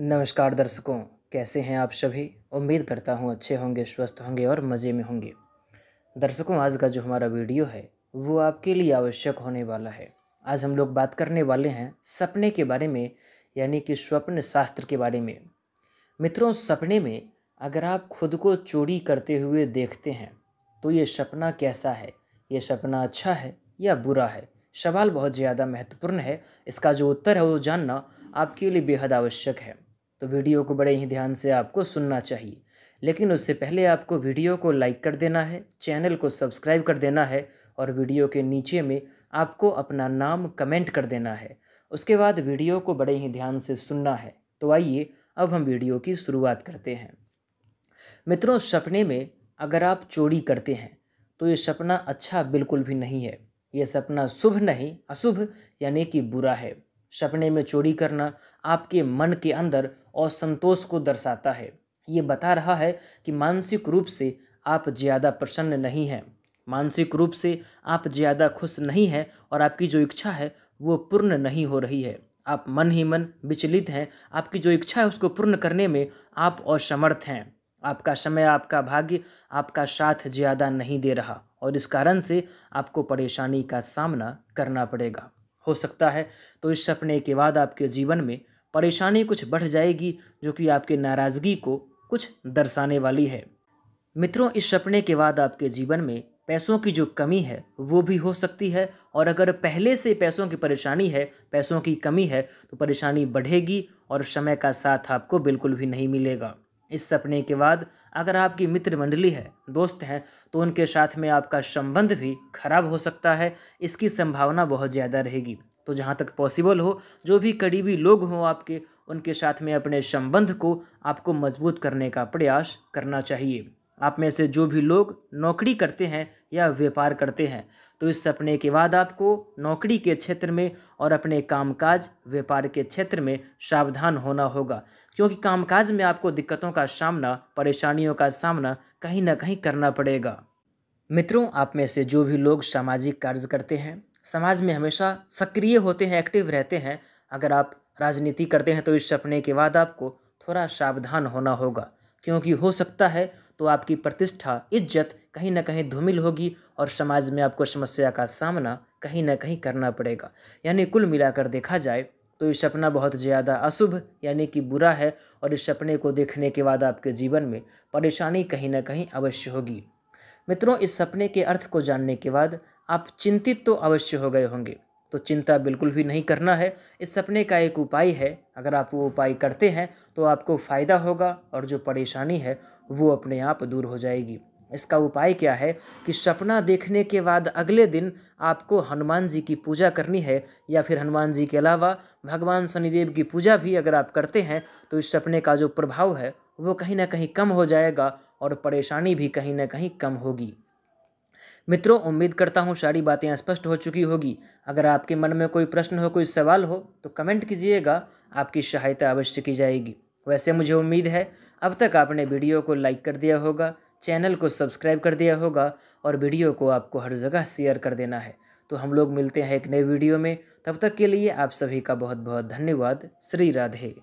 नमस्कार दर्शकों, कैसे हैं आप सभी। उम्मीद करता हूं अच्छे होंगे, स्वस्थ होंगे और मज़े में होंगे। दर्शकों, आज का जो हमारा वीडियो है वो आपके लिए आवश्यक होने वाला है। आज हम लोग बात करने वाले हैं सपने के बारे में, यानी कि स्वप्न शास्त्र के बारे में। मित्रों, सपने में अगर आप खुद को चोरी करते हुए देखते हैं तो ये सपना कैसा है, ये सपना अच्छा है या बुरा है, सवाल बहुत ज़्यादा महत्वपूर्ण है। इसका जो उत्तर है वो जानना आपके लिए बेहद आवश्यक है, तो वीडियो को बड़े ही ध्यान से आपको सुनना चाहिए। लेकिन उससे पहले आपको वीडियो को लाइक कर देना है, चैनल को सब्सक्राइब कर देना है और वीडियो के नीचे में आपको अपना नाम कमेंट कर देना है। उसके बाद वीडियो को बड़े ही ध्यान से सुनना है। तो आइए अब हम वीडियो की शुरुआत करते हैं। मित्रों, सपने में अगर आप चोरी करते हैं तो ये सपना अच्छा बिल्कुल भी नहीं है, ये सपना शुभ नहीं, अशुभ यानी कि बुरा है। सपने में चोरी करना आपके मन के अंदर असंतोष को दर्शाता है। ये बता रहा है कि मानसिक रूप से आप ज़्यादा प्रसन्न नहीं हैं, मानसिक रूप से आप ज़्यादा खुश नहीं हैं और आपकी जो इच्छा है वो पूर्ण नहीं हो रही है। आप मन ही मन विचलित हैं, आपकी जो इच्छा है उसको पूर्ण करने में आप असमर्थ हैं। आपका समय, आपका भाग्य आपका साथ ज़्यादा नहीं दे रहा और इस कारण से आपको परेशानी का सामना करना पड़ेगा। हो सकता है तो इस सपने के बाद आपके जीवन में परेशानी कुछ बढ़ जाएगी, जो कि आपके नाराज़गी को कुछ दर्शाने वाली है। मित्रों, इस सपने के बाद आपके जीवन में पैसों की जो कमी है वो भी हो सकती है और अगर पहले से पैसों की परेशानी है, पैसों की कमी है तो परेशानी बढ़ेगी और समय का साथ आपको बिल्कुल भी नहीं मिलेगा। इस सपने के बाद अगर आपकी मित्र मंडली है, दोस्त हैं, तो उनके साथ में आपका संबंध भी खराब हो सकता है, इसकी संभावना बहुत ज़्यादा रहेगी। तो जहाँ तक पॉसिबल हो, जो भी करीबी लोग हों आपके, उनके साथ में अपने संबंध को आपको मजबूत करने का प्रयास करना चाहिए। आप में से जो भी लोग नौकरी करते हैं या व्यापार करते हैं तो इस सपने के बाद आपको नौकरी के क्षेत्र में और अपने कामकाज व्यापार के क्षेत्र में सावधान होना होगा, क्योंकि कामकाज में आपको दिक्कतों का सामना, परेशानियों का सामना कहीं ना कहीं करना पड़ेगा। मित्रों, आप में से जो भी लोग सामाजिक कार्य करते हैं, समाज में हमेशा सक्रिय होते हैं, एक्टिव रहते हैं, अगर आप राजनीति करते हैं तो इस सपने के बाद आपको थोड़ा सावधान होना होगा, क्योंकि हो सकता है तो आपकी प्रतिष्ठा, इज्जत कहीं ना कहीं धूमिल होगी और समाज में आपको समस्या का सामना कहीं ना कहीं करना पड़ेगा। यानी कुल मिलाकर देखा जाए तो ये सपना बहुत ज़्यादा अशुभ यानी कि बुरा है और इस सपने को देखने के बाद आपके जीवन में परेशानी कहीं ना कहीं अवश्य होगी। मित्रों, इस सपने के अर्थ को जानने के बाद आप चिंतित तो अवश्य हो गए होंगे, तो चिंता बिल्कुल भी नहीं करना है। इस सपने का एक उपाय है, अगर आप वो उपाय करते हैं तो आपको फ़ायदा होगा और जो परेशानी है वो अपने आप दूर हो जाएगी। इसका उपाय क्या है कि सपना देखने के बाद अगले दिन आपको हनुमान जी की पूजा करनी है, या फिर हनुमान जी के अलावा भगवान शनिदेव की पूजा भी अगर आप करते हैं तो इस सपने का जो प्रभाव है वो कहीं ना कहीं कम हो जाएगा और परेशानी भी कहीं ना कहीं कम होगी। मित्रों, उम्मीद करता हूँ सारी बातें स्पष्ट हो चुकी होगी। अगर आपके मन में कोई प्रश्न हो, कोई सवाल हो तो कमेंट कीजिएगा, आपकी सहायता अवश्य की जाएगी। वैसे मुझे उम्मीद है अब तक आपने वीडियो को लाइक कर दिया होगा, चैनल को सब्सक्राइब कर दिया होगा और वीडियो को आपको हर जगह शेयर कर देना है। तो हम लोग मिलते हैं एक नए वीडियो में, तब तक के लिए आप सभी का बहुत बहुत धन्यवाद। श्री राधे।